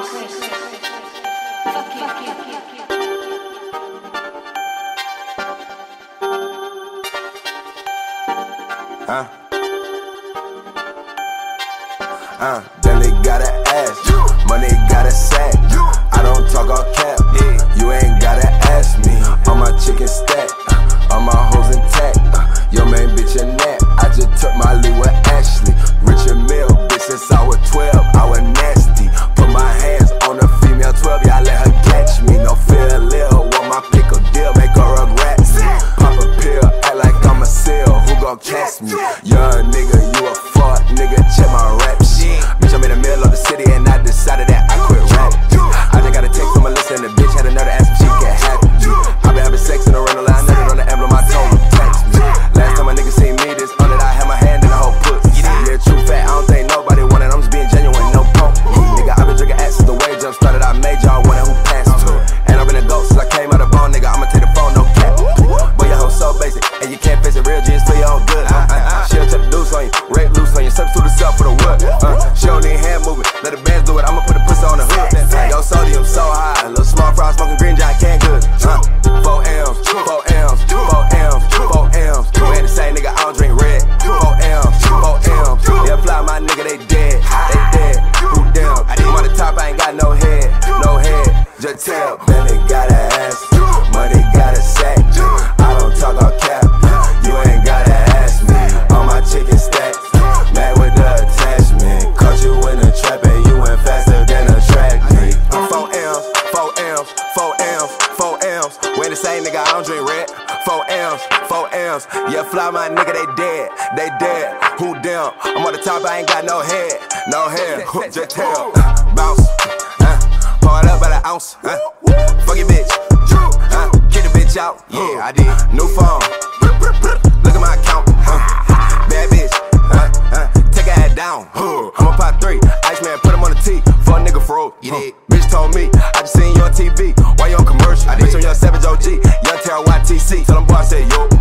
Jelly got an ass, money got a sack. I don't talk all cap, you ain't gotta ask me. On my chicken stack, on my hoes intact. Your main bitch a nap, I just took my lead with Ashley. Richard Mill, bitch, since I was 12, I was nasty. Put my hands on a female 12, y'all let her catch me. No fear, Lil, want my pick a deal, make her a rat. Pop a pill, act like I'm a seal, who gon' catch me? Young nigga, you a fuck, nigga, check my rap shit. Bitch, I'm in the middle of the city and I decided that I quit rap. I just got a text from Melissa and the bitch had another ass if she can't have it. I been having sex in a rental line, nothing on the emblem, I told her text me. Last time a nigga seen me this on it, I had my hand in the whole pussy. Yeah, true fat, I don't think nobody wanted, I'm just being genuine, no punk. Nigga, I been drinking ass since the wage up started, I made y'all wonder who passed to. And I've been a goat since I came out of bone, nigga, I'ma take the phone, no cap. Boy, your hoe so basic, and you can't face it, real G's for your own good. She'll tip the deuce on you, rake loose on you, substitute herself for the wood. She don't need hand movement, let the bands do it, I'ma put the pussy on the hood. Yo, sodium so high, little small fry smoking green giant can't good. 4 M's, 4 M's, 4 M's, 4 M's. You ain't the same nigga, I don't drink red. 4 M's, 4 M's. They apply my nigga, they dead. They dead. Who down? I'm on the top, I ain't got no head. No head. Just tell. Belly got an ass. Money got a sack. I don't talk all cap. You ain't gotta ask me. On my chicken stack. Mad with the attachment. Caught you in a trap and you went faster than a track meet. 4 M's, 4 M's, 4 M's, 4 M's. We ain't the same nigga, I don't drink red. 4 M's, 4 M's. Yeah, fly my nigga, they dead, they dead. Who down? I'm on the top, I ain't got no head, no hair. Just tell, bounce, part up by the ounce, fuck your bitch, kick the bitch out. Yeah, I did. New phone, look at my account, bad bitch, take her ass down. I'ma pop 3, Iceman, put him on the tee. Fuck nigga froze, you did. Bitch told me, I just seen you on TV. Why you on commercial? I did. Bitch on your Savage OG, young Terra YTC. Tell them boy I said yo.